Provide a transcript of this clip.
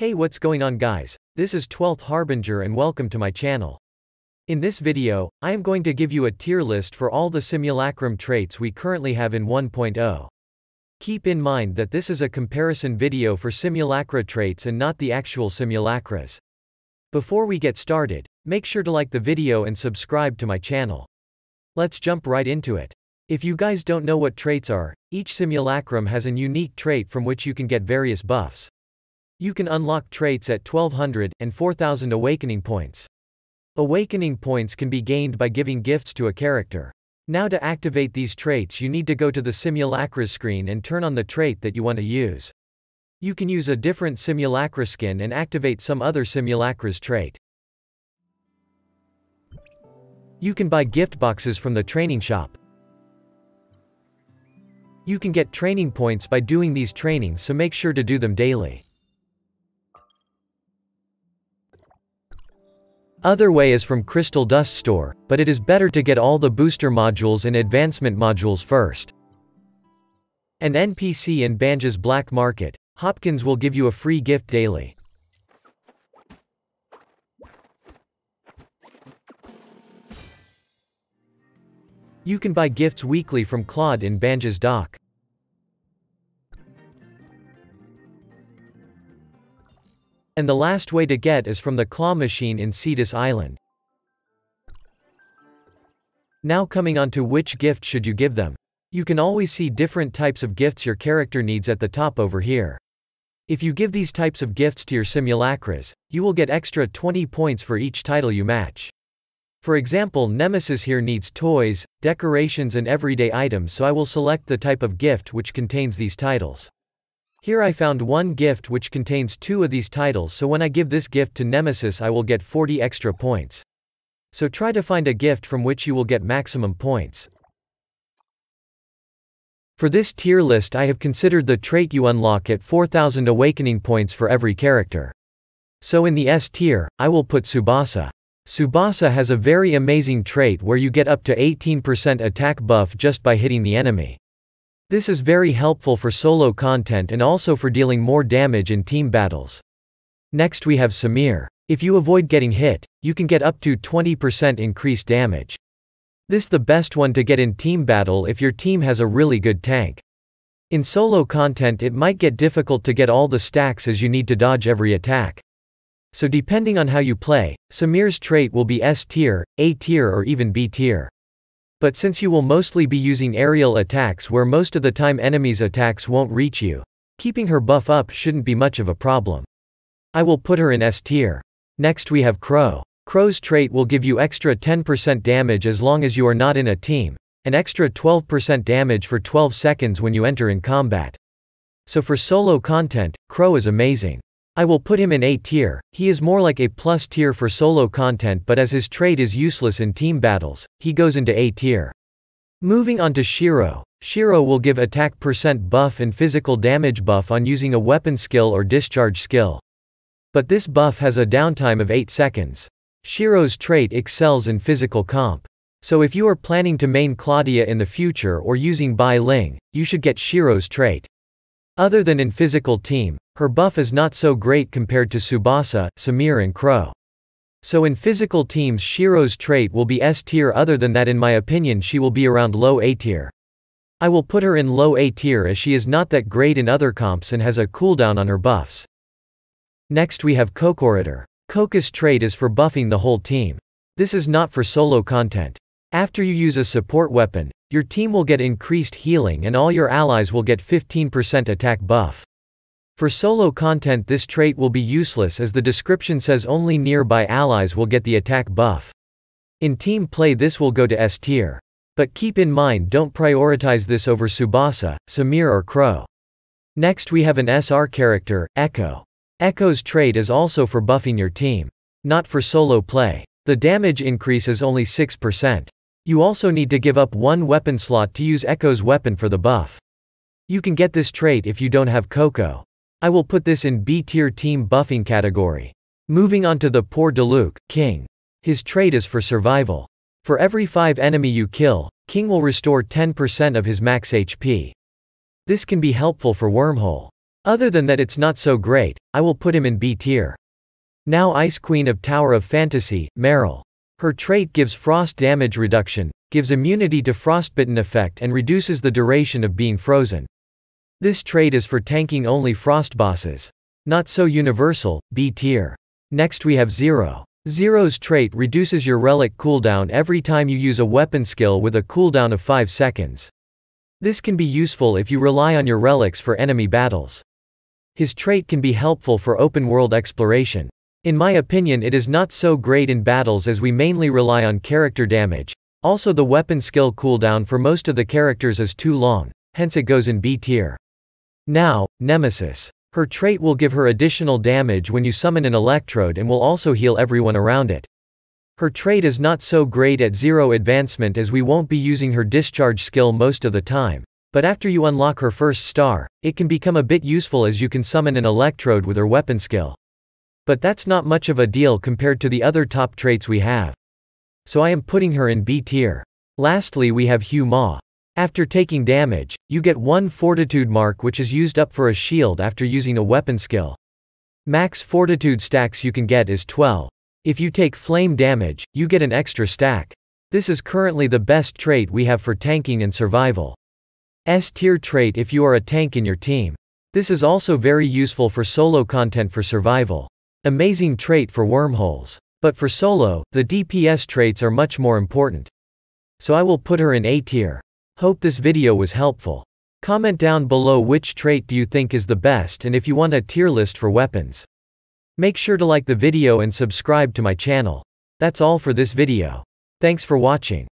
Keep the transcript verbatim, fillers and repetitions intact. Hey, what's going on guys, this is twelfth Harbinger and welcome to my channel. In this video, I am going to give you a tier list for all the simulacrum traits we currently have in one point oh. Keep in mind that this is a comparison video for simulacra traits and not the actual simulacras. Before we get started, make sure to like the video and subscribe to my channel. Let's jump right into it. If you guys don't know what traits are, each simulacrum has a unique trait from which you can get various buffs. You can unlock traits at twelve hundred and four thousand awakening points. Awakening points can be gained by giving gifts to a character. Now to activate these traits you need to go to the simulacra screen and turn on the trait that you want to use. You can use a different simulacra skin and activate some other simulacra's trait. You can buy gift boxes from the training shop. You can get training points by doing these trainings, so make sure to do them daily. Other way is from Crystal Dust Store, but it is better to get all the booster modules and advancement modules first. An N P C in Banja's Black Market, Hopkins will give you a free gift daily. You can buy gifts weekly from Claude in Banja's dock. And the last way to get is from the claw machine in Cetus Island. Now coming on to which gift should you give them. You can always see different types of gifts your character needs at the top over here. If you give these types of gifts to your simulacras, you will get extra twenty points for each title you match. For example, Nemesis here needs toys, decorations and everyday items, so I will select the type of gift which contains these titles. Here I found one gift which contains two of these titles, so when I give this gift to Nemesis I will get forty extra points. So try to find a gift from which you will get maximum points. For this tier list I have considered the trait you unlock at four thousand awakening points for every character. So in the S tier, I will put Tsubasa. Tsubasa has a very amazing trait where you get up to eighteen percent attack buff just by hitting the enemy. This is very helpful for solo content and also for dealing more damage in team battles. Next we have Samir. If you avoid getting hit, you can get up to twenty percent increased damage. This is the best one to get in team battle if your team has a really good tank. In solo content it might get difficult to get all the stacks as you need to dodge every attack. So depending on how you play, Samir's trait will be S tier, A tier or even B tier. But since you will mostly be using aerial attacks where most of the time enemies' attacks won't reach you, keeping her buff up shouldn't be much of a problem. I will put her in S tier. Next we have Crow. Crow's trait will give you extra ten percent damage as long as you are not in a team, and extra twelve percent damage for twelve seconds when you enter in combat. So for solo content, Crow is amazing. I will put him in A tier. He is more like A plus tier for solo content, but as his trait is useless in team battles, he goes into A tier. Moving on to Shiro. Shiro will give attack percent buff and physical damage buff on using a weapon skill or discharge skill. But this buff has a downtime of eight seconds. Shiro's trait excels in physical comp. So if you are planning to main Claudia in the future or using Bai Ling, you should get Shiro's trait. Other than in physical team, her buff is not so great compared to Tsubasa, Samir and Crow. So in physical teams Shiro's trait will be S tier. Other than that, in my opinion she will be around low A tier. I will put her in low A tier as she is not that great in other comps and has a cooldown on her buffs. Next we have Kokoritter. Kokori's trait is for buffing the whole team. This is not for solo content. After you use a support weapon, your team will get increased healing and all your allies will get fifteen percent attack buff. For solo content this trait will be useless as the description says only nearby allies will get the attack buff. In team play this will go to S tier. But keep in mind, don't prioritize this over Tsubasa, Samir or Crow. Next we have an S R character, Echo. Echo's trait is also for buffing your team. Not for solo play. The damage increase is only six percent. You also need to give up one weapon slot to use Echo's weapon for the buff. You can get this trait if you don't have Coco. I will put this in B tier team buffing category. Moving on to the poor Deluke, King. His trait is for survival. For every five enemy you kill, King will restore ten percent of his max H P. This can be helpful for Wormhole. Other than that, it's not so great. I will put him in B tier. Now Ice Queen of Tower of Fantasy, Meryl. Her trait gives frost damage reduction, gives immunity to frostbitten effect and reduces the duration of being frozen. This trait is for tanking only frost bosses. Not so universal, B tier. Next we have Zero. Zero's trait reduces your relic cooldown every time you use a weapon skill with a cooldown of five seconds. This can be useful if you rely on your relics for enemy battles. His trait can be helpful for open world exploration. In my opinion, it is not so great in battles as we mainly rely on character damage. Also, the weapon skill cooldown for most of the characters is too long, hence it goes in B tier. Now, Nemesis. Her trait will give her additional damage when you summon an electrode and will also heal everyone around it. Her trait is not so great at zero advancement as we won't be using her discharge skill most of the time. But after you unlock her first star, it can become a bit useful as you can summon an electrode with her weapon skill. But that's not much of a deal compared to the other top traits we have. So I am putting her in B tier. Lastly we have Huma. After taking damage, you get one fortitude mark which is used up for a shield after using a weapon skill. Max fortitude stacks you can get is twelve. If you take flame damage, you get an extra stack. This is currently the best trait we have for tanking and survival. S tier trait if you are a tank in your team. This is also very useful for solo content for survival. Amazing trait for wormholes. But for solo, the D P S traits are much more important. So I will put her in A tier. Hope this video was helpful. Comment down below which trait do you think is the best and if you want a tier list for weapons. Make sure to like the video and subscribe to my channel. That's all for this video. Thanks for watching.